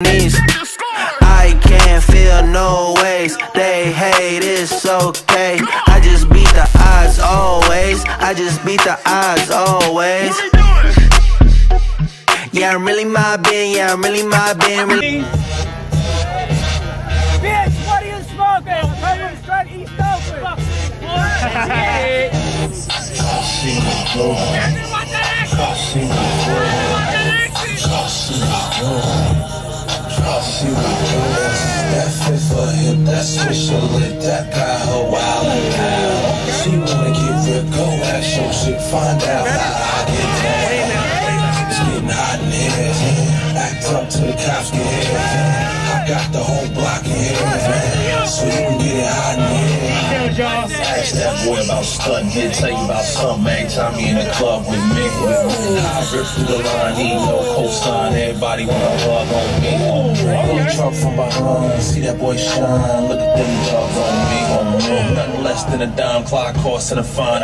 I can't feel no ways. They hate, it's okay. I just beat the odds always. I just beat the odds always. Yeah, I'm really mobbing. Yeah, I'm really mobbing. Really. Bitch, what are you smoking? We're trying to start East Oakland. She was that fit for him, that special lit, that got her wild and wild. She wanna get ripped, go ask your shit, find out how I get down. It's getting hot in here, act up till the cops get here. I got the whole block in here, so you can get it hot in here. Ask that boy about stunting, he'll tell you about some man. Time me in the club with me. I rip through the line, need no cosign, everybody wanna hug on me. Truck from behind, see that boy shine. Look at them dogs on me. Nothing less than a dime clock cost and a fine.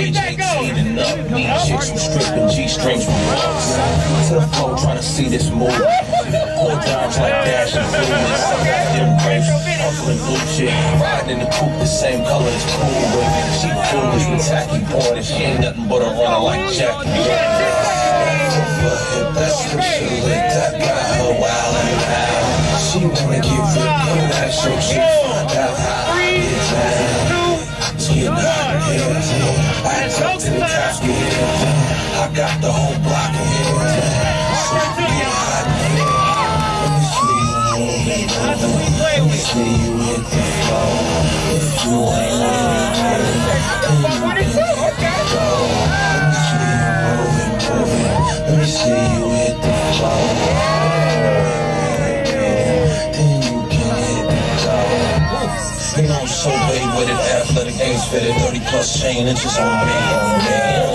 Age 18 and up, me chicks from stripping, G-strings from rocks. To the floor, trying to see this move. Four dimes like Dash and Fluminense. I got them grapes, uncle and blue chick. Riding in the coupe the same color as cool, but she foolish with tacky boy. She ain't nothing but a runner like Jackie. That's for sure, that got her wild and out. She wanna get ripped, go ask your shit, find out how I get down. It's getting hot in here, I talk to the cops, get in. I got the whole block in here, so you can get hot in here. Let me see you, let me see you hit the floor. If you ain't with me, then you can hit the floor. Let me see you moving, moving, let me see you hit the floor. You know I'm so big with it, athletic games fitted, 30 plus chain inches on me, on me.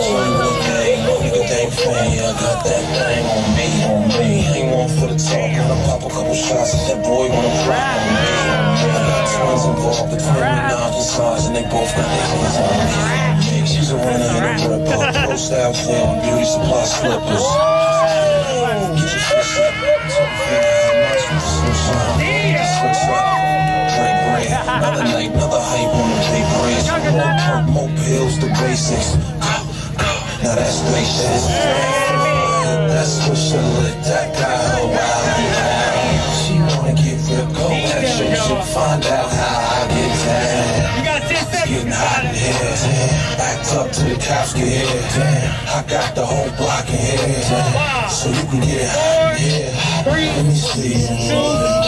So you look big, nigga dang fan, yeah, I got that thing on me, on me. Ain't one for the talk, I'll pop a couple shots at that boy wanna cry on me. I got twins involved between me, Naj and Saj, and they both got their hands on me. She's a runner in a rip off, pro style film, beauty supply slippers. Get your fist up, talk to me, Naj with the sunshine, switch up. Another night, another hype on the paper is more pills, the basics. Now that's spacious. That's what she lit, that got her wild and out. She wanna get ripped, go action, she'll find out how I get down. It's getting hot in here, act up till the cops get here. I got the whole block in here, so you can get it hot in here. Let me see you moving.